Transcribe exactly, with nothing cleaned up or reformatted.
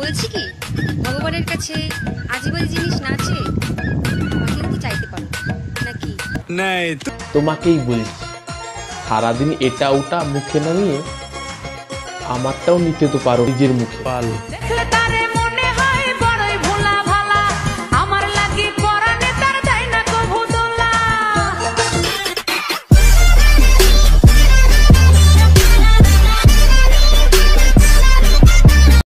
বলছি কি, ভগবানের কাছে আজীবন জিনিস না চেয়ে আমাকে কি চাইতে পারো নাকি? নাই, তোমাকেই বলছি সারাদিন এটা ওটা মুখে না নিয়ে আমারটাও নিতে তো পারো নিজের মুখে।